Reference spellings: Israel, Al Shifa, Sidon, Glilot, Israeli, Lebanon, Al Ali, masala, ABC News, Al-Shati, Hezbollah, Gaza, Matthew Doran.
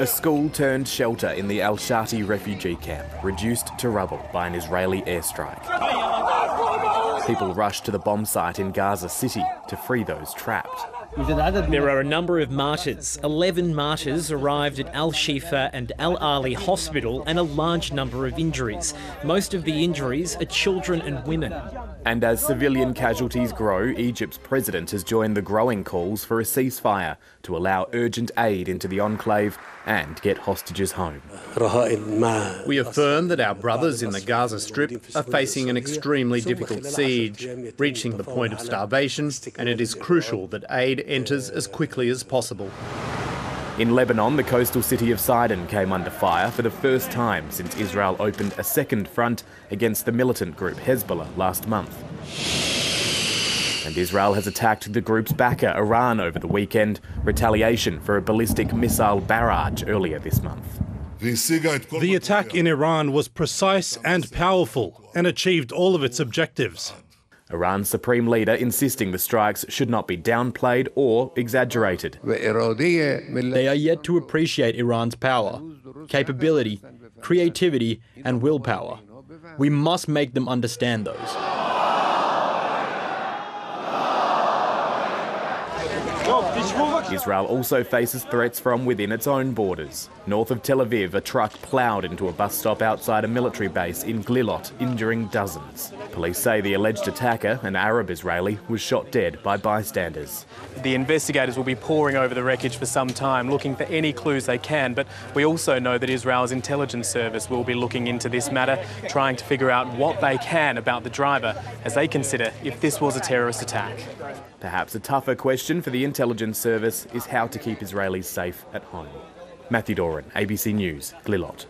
A school turned shelter in the Al-Shati refugee camp, reduced to rubble by an Israeli airstrike. People rushed to the bomb site in Gaza City to free those trapped. There are a number of martyrs. 11 martyrs arrived at Al Shifa and Al Ali hospital and a large number of injuries. Most of the injuries are children and women. And as civilian casualties grow, Egypt's president has joined the growing calls for a ceasefire to allow urgent aid into the enclave and get hostages home. We affirm that our brothers in the Gaza Strip are facing an extremely difficult siege, reaching the point of starvation, and it is crucial that aid enters as quickly as possible. In Lebanon, the coastal city of Sidon came under fire for the first time since Israel opened a second front against the militant group Hezbollah last month. And Israel has attacked the group's backer, Iran, over the weekend, retaliation for a ballistic missile barrage earlier this month. The attack in Iran was precise and powerful and achieved all of its objectives. Iran's supreme leader insisting the strikes should not be downplayed or exaggerated. They are yet to appreciate Iran's power, capability, creativity and willpower. We must make them understand those. Israel also faces threats from within its own borders. North of Tel Aviv, a truck ploughed into a bus stop outside a military base in Glilot, injuring dozens. Police say the alleged attacker, an Arab Israeli, was shot dead by bystanders. The investigators will be poring over the wreckage for some time, looking for any clues they can, but we also know that Israel's intelligence service will be looking into this matter, trying to figure out what they can about the driver, as they consider if this was a terrorist attack. Perhaps a tougher question for the intelligence service is how to keep Israelis safe at home. Matthew Doran, ABC News, Glilot.